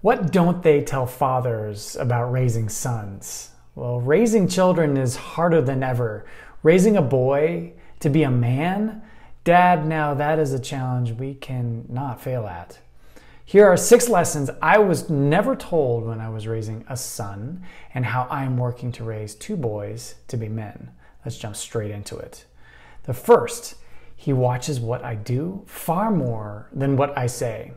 What don't they tell fathers about raising sons? Well, raising children is harder than ever. Raising a boy to be a man? Dad, now that is a challenge we cannot fail at. Here are 6 lessons I was never told when I was raising a son and how I'm working to raise 2 boys to be men. Let's jump straight into it. The first, he watches what I do far more than what I say.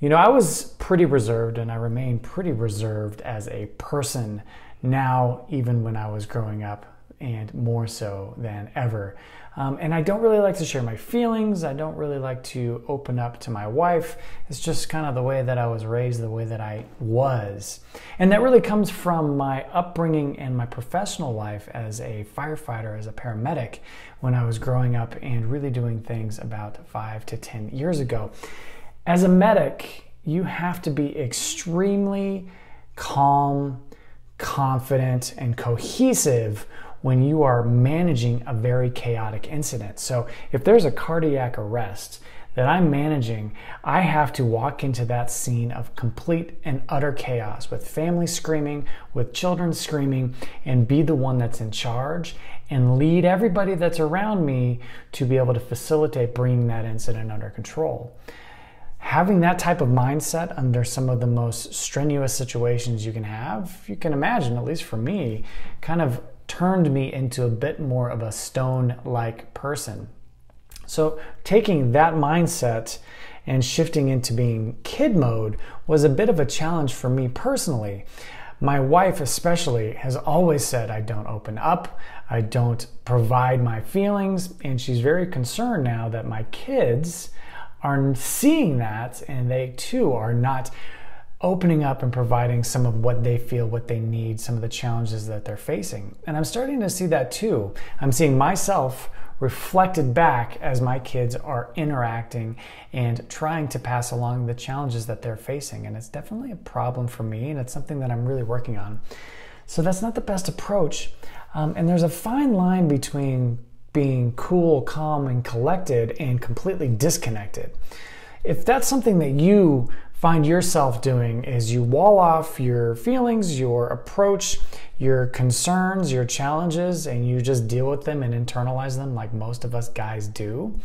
You know, I was pretty reserved, and I remain pretty reserved as a person now, even when I was growing up, and more so than ever. And I don't really like to share my feelings. I don't really like to open up to my wife. It's just kind of the way that I was raised, the way that I was. And that really comes from my upbringing and my professional life as a firefighter, as a paramedic, when I was growing up and really doing things about 5 to 10 years ago. As a medic, you have to be extremely calm, confident, and cohesive when you are managing a very chaotic incident. So if there's a cardiac arrest that I'm managing, I have to walk into that scene of complete and utter chaos with families screaming, with children screaming, and be the one that's in charge and lead everybody that's around me to be able to facilitate bringing that incident under control. Having that type of mindset under some of the most strenuous situations you can have, you can imagine, at least for me, kind of turned me into a bit more of a stone-like person. So taking that mindset and shifting into being kid mode was a bit of a challenge for me personally. My wife especially has always said I don't open up, I don't provide my feelings, and she's very concerned now that my kids are seeing that and they too are not opening up and providing some of what they feel, what they need, some of the challenges that they're facing. And I'm starting to see that too. I'm seeing myself reflected back as my kids are interacting and trying to pass along the challenges that they're facing. And it's definitely a problem for me, and it's something that I'm really working on. So that's not the best approach. And there's a fine line between being cool, calm, and collected and completely disconnected. If that's something that you find yourself doing, is you wall off your feelings, your approach, your concerns, your challenges, and you just deal with them and internalize them like most of us guys do,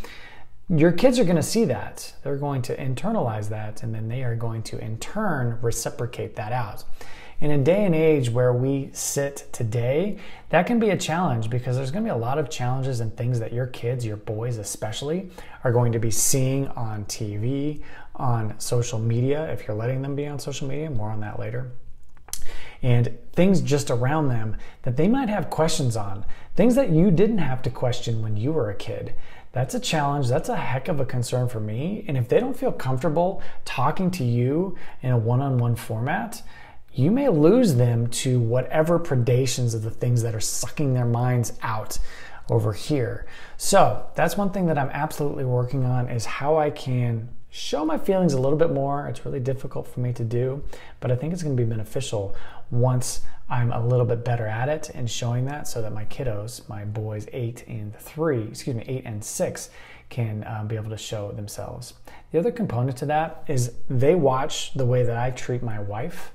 your kids are going to see that. They're going to internalize that, and then they are going to in turn reciprocate that out. In a day and age where we sit today, that can be a challenge, because there's going to be a lot of challenges and things that your kids, your boys especially, are going to be seeing on TV, on social media, if you're letting them be on social media, more on that later, and things just around them that they might have questions on, things that you didn't have to question when you were a kid. That's a challenge. That's a heck of a concern for me. And if they don't feel comfortable talking to you in a one-on-one format, you may lose them to whatever predations of the things that are sucking their minds out over here. So that's one thing that I'm absolutely working on, is how I can show my feelings a little bit more. It's really difficult for me to do, but I think it's going to be beneficial once I'm a little bit better at it and showing that, so that my kiddos, my boys 8 and 6, can be able to show themselves. The other component to that is they watch the way that I treat my wife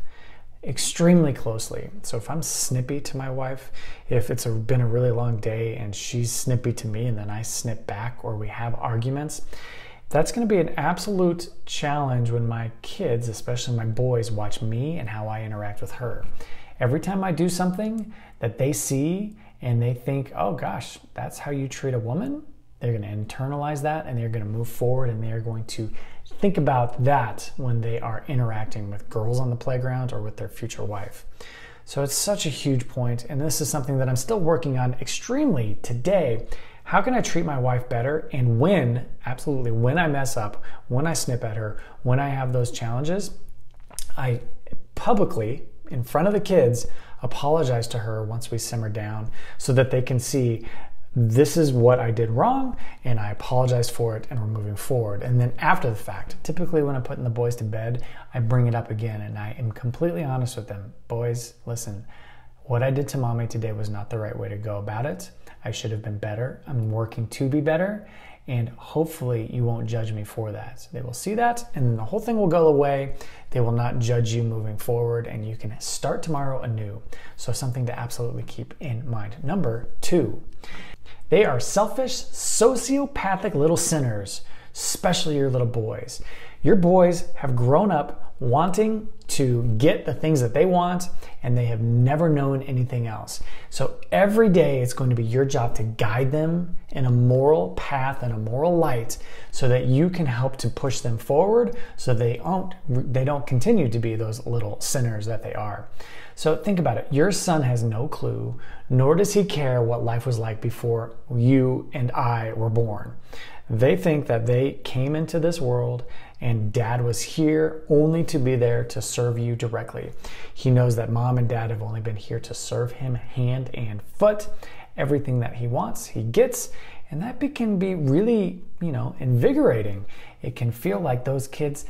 extremely closely. So if I'm snippy to my wife, if it's been a really long day and she's snippy to me and then I snip back or we have arguments, that's going to be an absolute challenge when my kids, especially my boys, watch me and how I interact with her. Every time I do something that they see and they think, oh gosh, that's how you treat a woman, they're going to internalize that and they're going to move forward, and they're going to think about that when they are interacting with girls on the playground or with their future wife. So it's such a huge point, and this is something that I'm still working on extremely today. How can I treat my wife better? And when, absolutely, when I mess up, when I snip at her, when I have those challenges, I publicly, in front of the kids, apologize to her once we simmer down, so that they can see, this is what I did wrong and I apologize for it and we're moving forward. And then after the fact, typically when I'm putting the boys to bed, I bring it up again and I am completely honest with them. Boys, listen, what I did to mommy today was not the right way to go about it. I should have been better. I'm working to be better, and hopefully you won't judge me for that. They will see that, and the whole thing will go away. They will not judge you moving forward, and you can start tomorrow anew. So something to absolutely keep in mind. Number two, they are selfish, sociopathic little sinners, especially your little boys. Your boys have grown up wanting to get the things that they want, and they have never known anything else. So every day it's going to be your job to guide them in a moral path and a moral light so that you can help to push them forward so they don't continue to be those little sinners that they are. So think about it. Your son has no clue, nor does he care what life was like before you and I were born. They think that they came into this world and dad was here only to be there to serve you directly. He knows that mom and dad have only been here to serve him hand and foot. Everything that he wants, he gets, and that can be really, invigorating. It can feel like those kids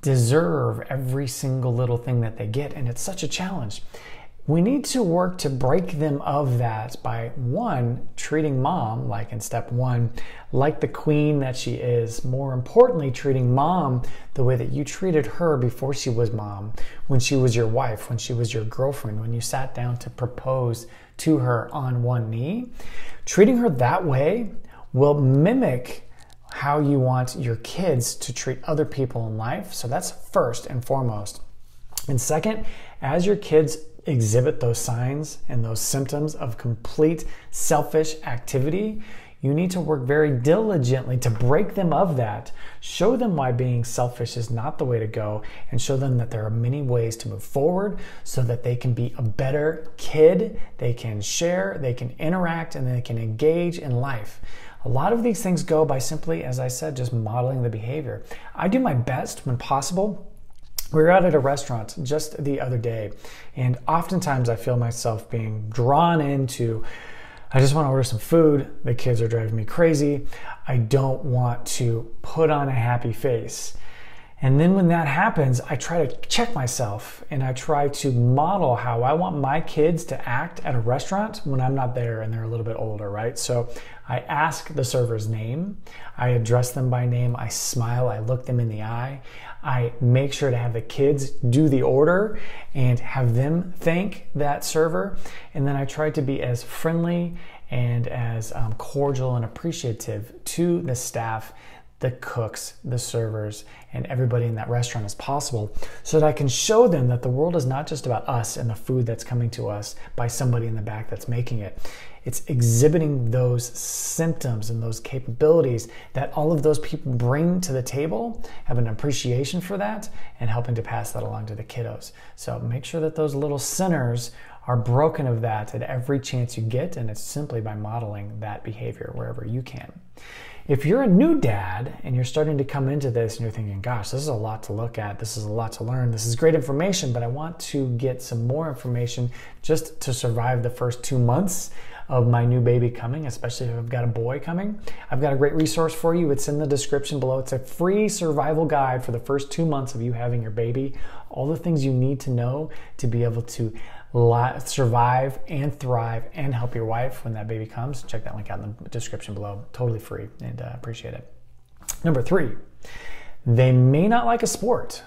deserve every single little thing that they get, and it's such a challenge. We need to work to break them of that by, one, treating mom, like in step one, like the queen that she is. More importantly, treating mom the way that you treated her before she was mom, when she was your wife, when she was your girlfriend, when you sat down to propose to her on one knee. Treating her that way will mimic how you want your kids to treat other people in life. So that's first and foremost. And second, as your kids exhibit those signs and those symptoms of complete selfish activity, you need to work very diligently to break them of that. Show them why being selfish is not the way to go, and show them that there are many ways to move forward so that they can be a better kid, they can share, they can interact, and they can engage in life. A lot of these things go by simply, as I said, just modeling the behavior. I do my best when possible. We were out at a restaurant just the other day, and oftentimes I feel myself being drawn into, I just want to order some food, the kids are driving me crazy, I don't want to put on a happy face. And then when that happens, I try to check myself, and I try to model how I want my kids to act at a restaurant when I'm not there and they're a little bit older, right? So I ask the server's name, I address them by name, I smile, I look them in the eye, I make sure to have the kids do the order and have them thank that server, and then I try to be as friendly and as cordial and appreciative to the staff, the cooks, the servers, and everybody in that restaurant as possible, so that I can show them that the world is not just about us and the food that's coming to us by somebody in the back that's making it. It's exhibiting those symptoms and those capabilities that all of those people bring to the table, have an appreciation for that, and helping to pass that along to the kiddos. So make sure that those little sinners are broken of that at every chance you get, and it's simply by modeling that behavior wherever you can. If you're a new dad and you're starting to come into this and you're thinking, gosh, this is a lot to look at, this is a lot to learn, this is great information, but I want to get some more information just to survive the first 2 months of my new baby coming, especially if I've got a boy coming, I've got a great resource for you. It's in the description below. It's a free survival guide for the first 2 months of you having your baby. All the things you need to know to be able to survive and thrive and help your wife when that baby comes. Check that link out in the description below. Totally free, and appreciate it. Number three, they may not like a sport.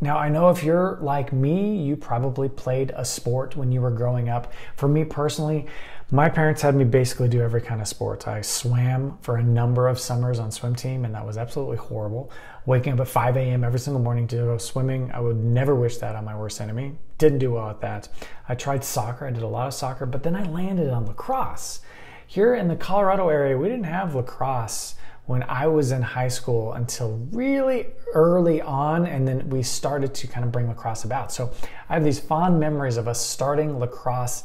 Now, I know if you're like me, you probably played a sport when you were growing up. For me personally, my parents had me basically do every kind of sport. I swam for a number of summers on swim team, and that was absolutely horrible. Waking up at 5 a.m. every single morning to go swimming, I would never wish that on my worst enemy. Didn't do well at that. I tried soccer, I did a lot of soccer, but then I landed on lacrosse. Here in the Colorado area, we didn't have lacrosse when I was in high school until really early on, and then we started to kind of bring lacrosse about. So I have these fond memories of us starting lacrosse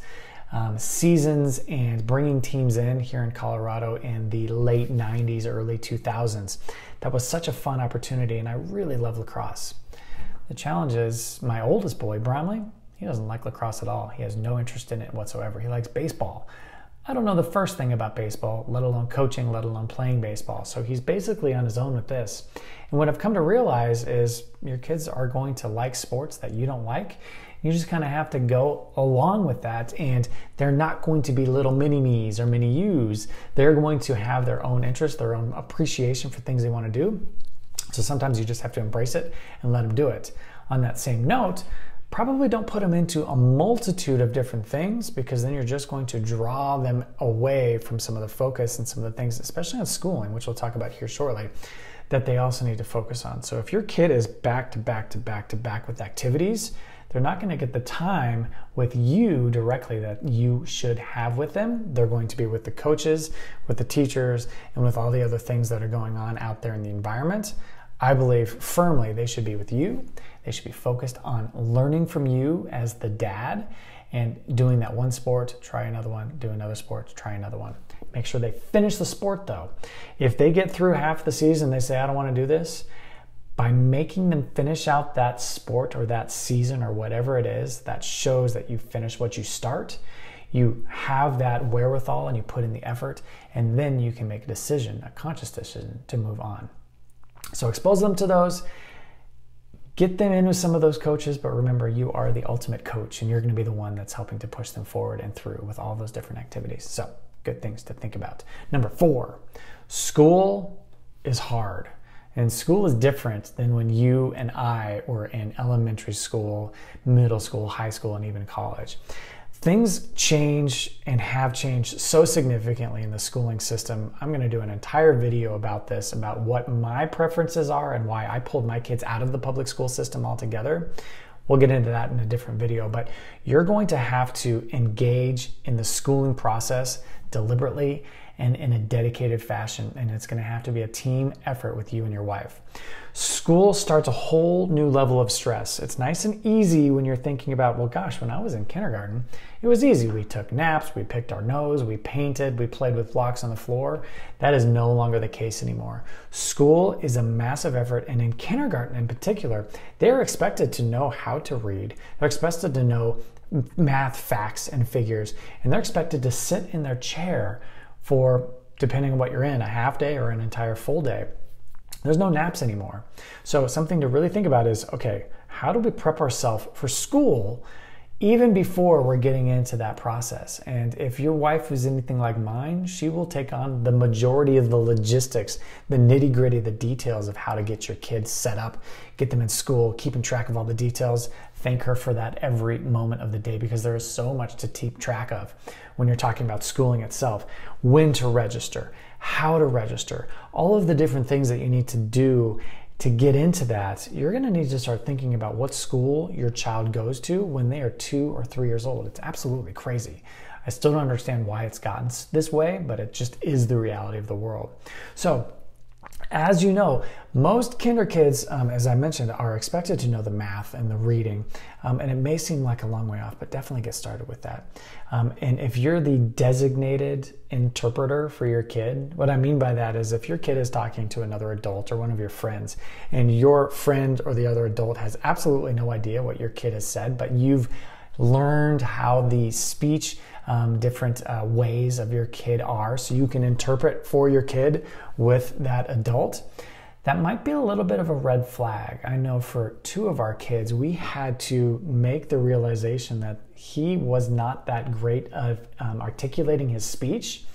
seasons and bringing teams in here in Colorado in the late 90s, early 2000s. That was such a fun opportunity, and I really love lacrosse. The challenge is my oldest boy, Bramley, he doesn't like lacrosse at all. He has no interest in it whatsoever. He likes baseball. I don't know the first thing about baseball, let alone coaching, let alone playing baseball. So he's basically on his own with this. And what I've come to realize is your kids are going to like sports that you don't like. You just kind of have to go along with that, and they're not going to be little mini-me's or mini-you's. They're going to have their own interests, their own appreciation for things they want to do. So sometimes you just have to embrace it and let them do it. on that same note, probably don't put them into a multitude of different things, because then you're just going to draw them away from some of the focus and some of the things, especially on schooling, which we'll talk about here shortly, that they also need to focus on. So if your kid is back to back to back to back with activities, they're not gonna get the time with you directly that you should have with them. They're going to be with the coaches, with the teachers, and with all the other things that are going on out there in the environment. I believe firmly they should be with you. They should be focused on learning from you as the dad and doing that one sport, try another one, do another sport, try another one. Make sure they finish the sport though. If they get through half the season, they say, I don't want to do this. By making them finish out that sport or that season or whatever it is, that shows that you finish what you start. You have that wherewithal and you put in the effort, and then you can make a decision, a conscious decision to move on. So expose them to those, get them in with some of those coaches, but remember, you are the ultimate coach and you're gonna be the one that's helping to push them forward and through with all those different activities. So good things to think about. Number four, school is hard. And school is different than when you and I were in elementary school, middle school, high school, and even college. Things change and have changed so significantly in the schooling system. I'm gonna do an entire video about this, about what my preferences are and why I pulled my kids out of the public school system altogether. We'll get into that in a different video, but you're going to have to engage in the schooling process deliberately and in a dedicated fashion, and it's gonna have to be a team effort with you and your wife. School starts a whole new level of stress. It's nice and easy when you're thinking about, well, gosh, when I was in kindergarten, it was easy. We took naps, we picked our nose, we painted, we played with blocks on the floor. That is no longer the case anymore. School is a massive effort, and in kindergarten in particular, they're expected to know how to read. They're expected to know math, facts, and figures, and they're expected to sit in their chair for, depending on what you're in, a half day or an entire full day. There's no naps anymore. So something to really think about is, okay, how do we prep ourselves for school even before we're getting into that process? And if your wife was anything like mine, she will take on the majority of the logistics, the nitty gritty, the details of how to get your kids set up, get them in school, keeping track of all the details. Thank her for that every moment of the day, because there is so much to keep track of when you're talking about schooling itself. When to register, how to register, all of the different things that you need to do to get into that. You're gonna need to start thinking about what school your child goes to when they are 2 or 3 years old. It's absolutely crazy. I still don't understand why it's gotten this way, but it just is the reality of the world. So, as you know, most kinder kids, as I mentioned, are expected to know the math and the reading, and it may seem like a long way off, but definitely get started with that. And if you're the designated interpreter for your kid, what I mean by that is if your kid is talking to another adult or one of your friends, and your friend or the other adult has absolutely no idea what your kid has said, but you've learned how the speech different ways of your kid are, so you can interpret for your kid with that adult, that might be a little bit of a red flag. I know for two of our kids, we had to make the realization that he was not that great of articulating his speech.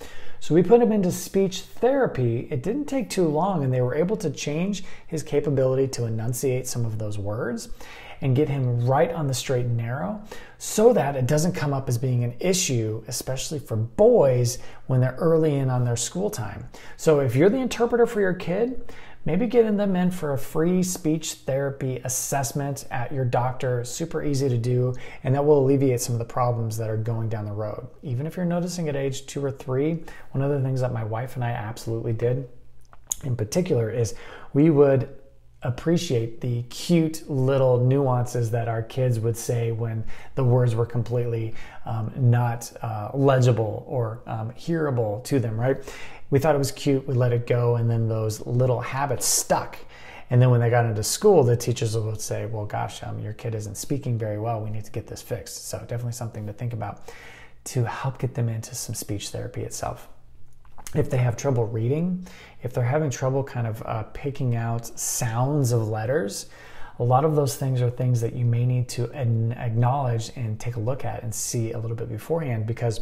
So we put him into speech therapy. It didn't take too long, and they were able to change his capability to enunciate some of those words and get him right on the straight and narrow, so that it doesn't come up as being an issue, especially for boys when they're early in on their school time. So if you're the interpreter for your kid, maybe getting them in for a free speech therapy assessment at your doctor, super easy to do, and that will alleviate some of the problems that are going down the road. Even if you're noticing at age 2 or 3, one of the things that my wife and I absolutely did in particular is we would appreciate the cute little nuances that our kids would say when the words were completely not legible or hearable to them, right? We thought it was cute, we let it go, and then those little habits stuck. And then when they got into school, the teachers would say, well, gosh, your kid isn't speaking very well, we need to get this fixed. So definitely something to think about to help get them into some speech therapy itself. If they have trouble reading, if they're having trouble kind of picking out sounds of letters, a lot of those things are things that you may need to acknowledge and take a look at and see a little bit beforehand, because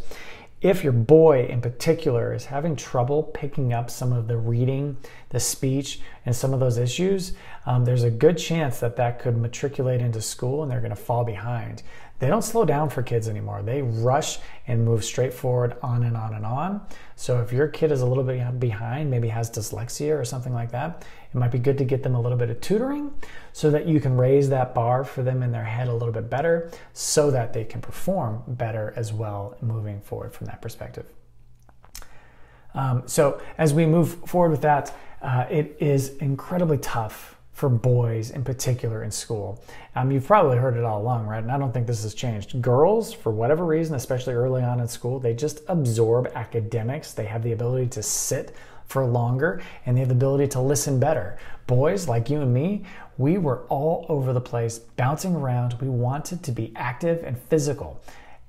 if your boy in particular is having trouble picking up some of the reading, the speech, and some of those issues, there's a good chance that that could matriculate into school and they're going to fall behind. They don't slow down for kids anymore. They rush and move straight forward on and on and on. So if your kid is a little bit behind, maybe has dyslexia or something like that, it might be good to get them a little bit of tutoring so that you can raise that bar for them in their head a little bit better so that they can perform better as well moving forward from that perspective. So as we move forward with that, it is incredibly tough for boys in particular in school. You've probably heard it all along, right? And I don't think this has changed. Girls, for whatever reason, especially early on in school, they just absorb academics. They have the ability to sit for longer and they have the ability to listen better. Boys, like you and me, we were all over the place, bouncing around. We wanted to be active and physical.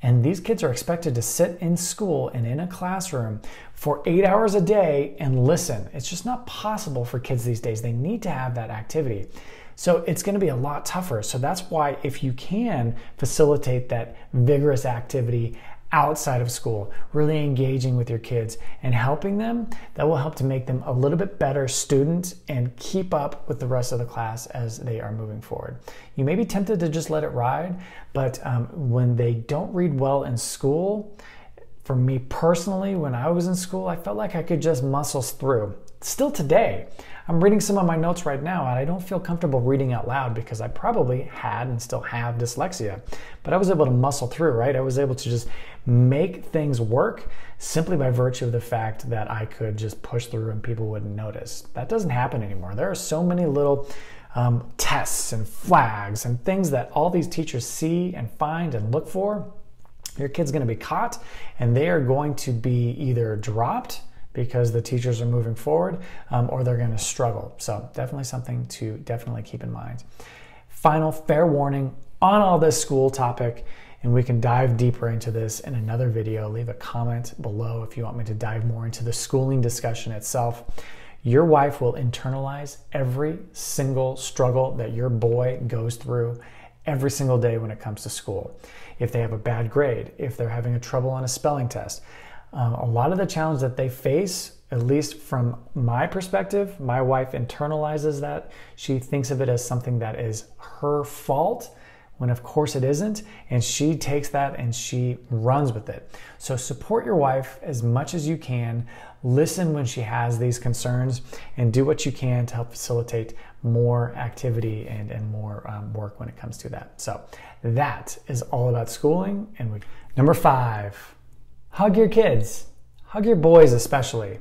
And these kids are expected to sit in school and in a classroom for 8 hours a day and listen. It's just not possible for kids these days. They need to have that activity. So it's going to be a lot tougher. So that's why if you can facilitate that vigorous activity outside of school, really engaging with your kids and helping them, that will help to make them a little bit better students and keep up with the rest of the class as they are moving forward. You may be tempted to just let it ride, but when they don't read well in school, for me personally, when I was in school, I felt like I could just muscle through. Still today, I'm reading some of my notes right now and I don't feel comfortable reading out loud because I probably had and still have dyslexia, but I was able to muscle through, right? I was able to just make things work simply by virtue of the fact that I could just push through and people wouldn't notice. That doesn't happen anymore. There are so many little tests and flags and things that all these teachers see and find and look for. Your kid's going to be caught and they are going to be either dropped because the teachers are moving forward, or they're gonna struggle. So definitely something to definitely keep in mind. Final fair warning on all this school topic, and we can dive deeper into this in another video. Leave a comment below if you want me to dive more into the schooling discussion itself. Your wife will internalize every single struggle that your boy goes through every single day when it comes to school. If they have a bad grade, if they're having trouble on a spelling test, a lot of the challenge that they face, at least from my perspective, my wife internalizes that. She thinks of it as something that is her fault, when of course it isn't, and she takes that and she runs with it. So support your wife as much as you can, listen when she has these concerns, and do what you can to help facilitate more activity and more work when it comes to that. So that is all about schooling. And number 5. Hug your kids. Hug your boys especially.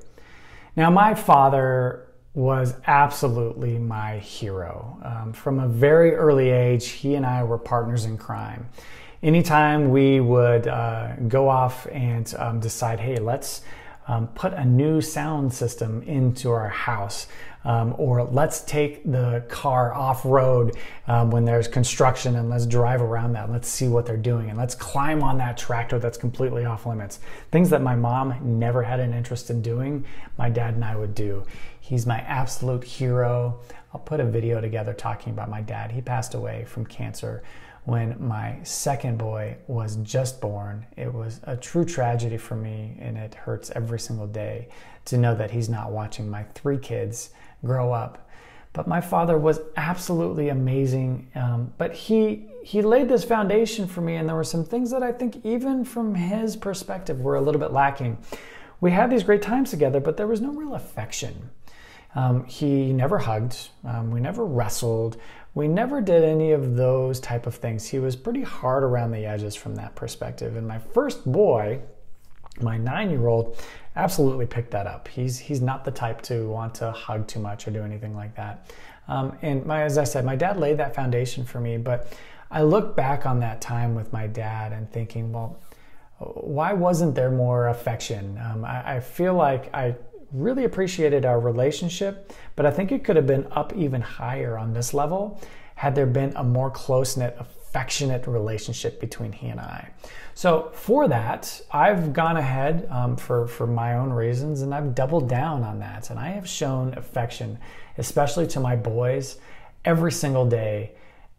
Now, my father was absolutely my hero. From a very early age, he and I were partners in crime. Anytime we would go off and decide, hey, let's put a new sound system into our house, or let's take the car off-road when there's construction and let's drive around that, let's see what they're doing, and let's climb on that tractor that's completely off limits. Things that my mom never had an interest in doing, my dad and I would do. He's my absolute hero. I'll put a video together talking about my dad. He passed away from cancer when my second boy was just born. It was a true tragedy for me, and it hurts every single day to know that he's not watching my 3 kids grow up. But my father was absolutely amazing, but he laid this foundation for me, and there were some things that I think even from his perspective were a little bit lacking. We had these great times together, but there was no real affection. He never hugged, we never wrestled, we never did any of those type of things. He was pretty hard around the edges from that perspective. And my first boy, my 9-year-old, absolutely picked that up. He's not the type to want to hug too much or do anything like that. As I said, my dad laid that foundation for me, but I look back on that time with my dad and thinking, well, why wasn't there more affection? I feel like I really appreciated our relationship, but I think it could have been up even higher on this level had there been a more close-knit, affectionate relationship between he and I. So for that, I've gone ahead for my own reasons, and I've doubled down on that. And I have shown affection, especially to my boys, every single day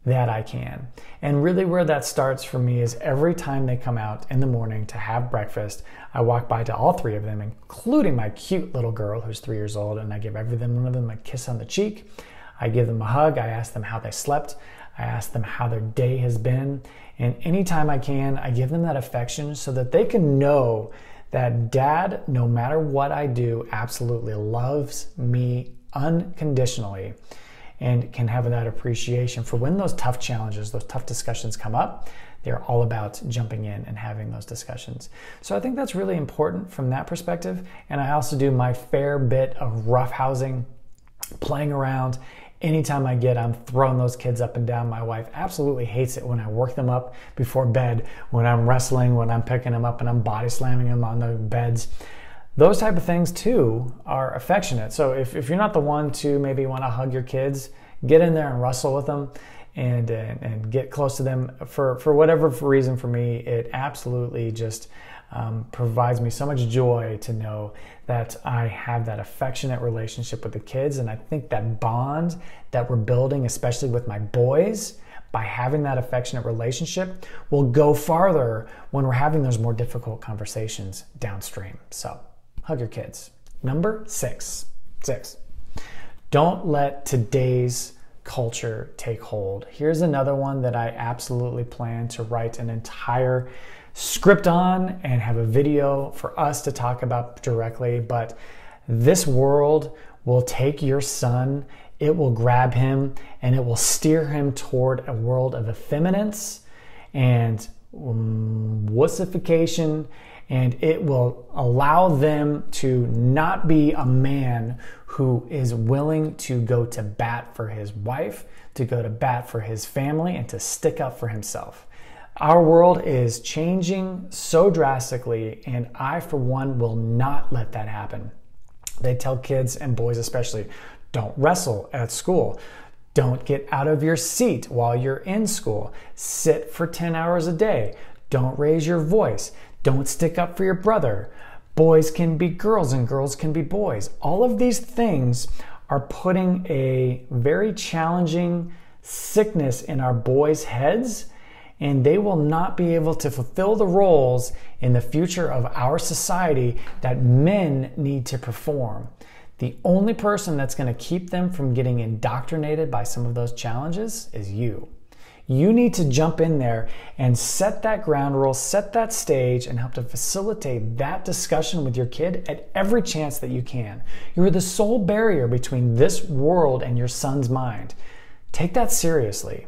that I can. And really where that starts for me is every time they come out in the morning to have breakfast, I walk by to all three of them, including my cute little girl who's 3 years old, and I give every one of them a kiss on the cheek. I give them a hug. I ask them how they slept. I ask them how their day has been. And anytime I can, I give them that affection so that they can know that dad, no matter what I do, absolutely loves me unconditionally and can have that appreciation for when those tough challenges, those tough discussions come up, they're all about jumping in and having those discussions. So I think that's really important from that perspective. And I also do my fair bit of roughhousing, playing around. Anytime I get, I'm throwing those kids up and down. My wife absolutely hates it when I work them up before bed, when I'm wrestling, when I'm picking them up and I'm body slamming them on the beds. Those type of things too are affectionate. So if you're not the one to maybe want to hug your kids, get in there and wrestle with them and get close to them. For whatever reason, for me, it absolutely just provides me so much joy to know that I have that affectionate relationship with the kids. And I think that bond that we're building, especially with my boys, by having that affectionate relationship will go farther when we're having those more difficult conversations downstream. So hug your kids. Number six, don't let today's culture take hold. Here's another one that I absolutely plan to write an entire script on and have a video for us to talk about directly, but this world will take your son, it will grab him, and it will steer him toward a world of effeminacy and wussification, and it will allow them to not be a man who is willing to go to bat for his wife, to go to bat for his family, and to stick up for himself. Our world is changing so drastically, and I, for one, will not let that happen. They tell kids, and boys especially, don't wrestle at school. Don't get out of your seat while you're in school. Sit for 10 hours a day. Don't raise your voice. Don't stick up for your brother. Boys can be girls and girls can be boys. All of these things are putting a very challenging sickness in our boys' heads, and they will not be able to fulfill the roles in the future of our society that men need to perform. The only person that's going to keep them from getting indoctrinated by some of those challenges is you. You need to jump in there and set that ground rule, set that stage, and help to facilitate that discussion with your kid at every chance that you can. You're the sole barrier between this world and your son's mind. Take that seriously.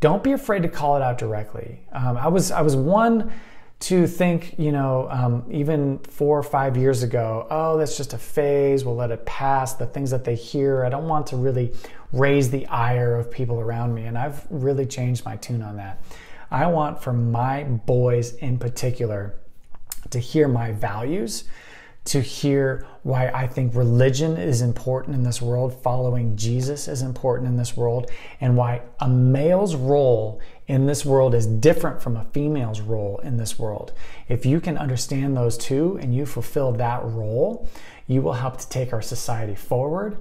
Don't be afraid to call it out directly. I was one to think, even 4 or 5 years ago, oh, that's just a phase, we'll let it pass, the things that they hear, I don't want to really raise the ire of people around me, and I've really changed my tune on that. I want for my boys in particular to hear my values, to hear why I think religion is important in this world, following Jesus is important in this world, and why a male's role in this world is different from a female's role in this world. If you can understand those two and you fulfill that role, you will help to take our society forward.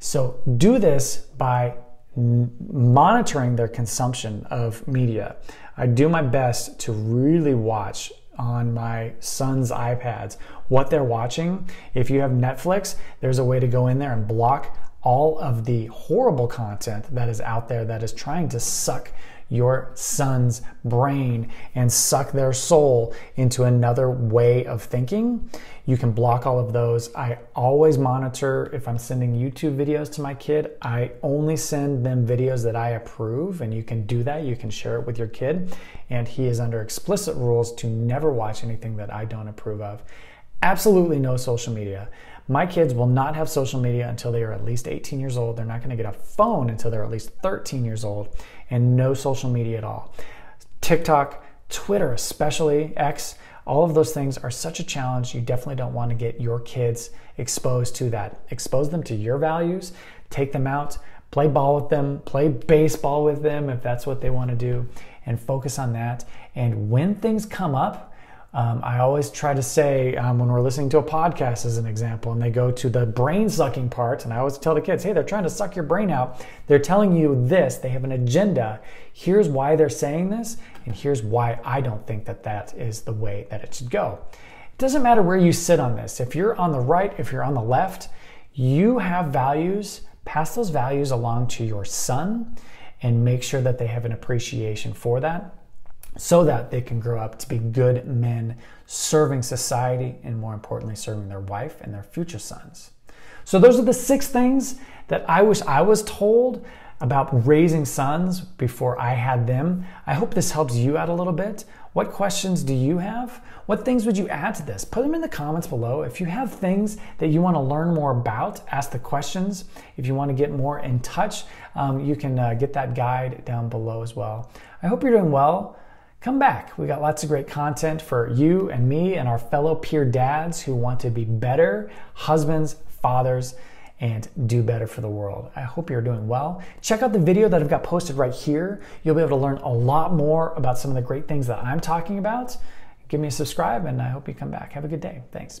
So do this by monitoring their consumption of media. I do my best to really watch on my son's iPads what they're watching. If you have Netflix, there's a way to go in there and block all of the horrible content that is out there that is trying to suck your son's brain and suck their soul into another way of thinking. You can block all of those. I always monitor if I'm sending YouTube videos to my kid. I only send them videos that I approve, and you can do that. You can share it with your kid, and he is under explicit rules to never watch anything that I don't approve of. Absolutely no social media. My kids will not have social media until they are at least 18 years old. They're not going to get a phone until they're at least 13 years old, and no social media at all. TikTok, Twitter especially, X, all of those things are such a challenge. You definitely don't want to get your kids exposed to that. Expose them to your values, take them out, play ball with them, play baseball with them if that's what they want to do, and focus on that. And when things come up, I always try to say when we're listening to a podcast as an example, and they go to the brain sucking part, and I always tell the kids, hey, they're trying to suck your brain out. They're telling you this, they have an agenda. Here's why they're saying this, and here's why I don't think that that is the way that it should go. It doesn't matter where you sit on this. If you're on the right, if you're on the left, you have values, pass those values along to your son and make sure that they have an appreciation for that, so that they can grow up to be good men serving society and, more importantly, serving their wife and their future sons. So those are the 6 things that I wish I was told about raising sons before I had them. I hope this helps you out a little bit. What questions do you have? What things would you add to this? Put them in the comments below. If you have things that you want to learn more about, ask the questions. If you want to get more in touch, you can get that guide down below as well. I hope you're doing well. Come back. We got lots of great content for you and me and our fellow peer dads who want to be better husbands, fathers, and do better for the world. I hope you're doing well. Check out the video that I've got posted right here. You'll be able to learn a lot more about some of the great things that I'm talking about. Give me a subscribe, and I hope you come back. Have a good day. Thanks.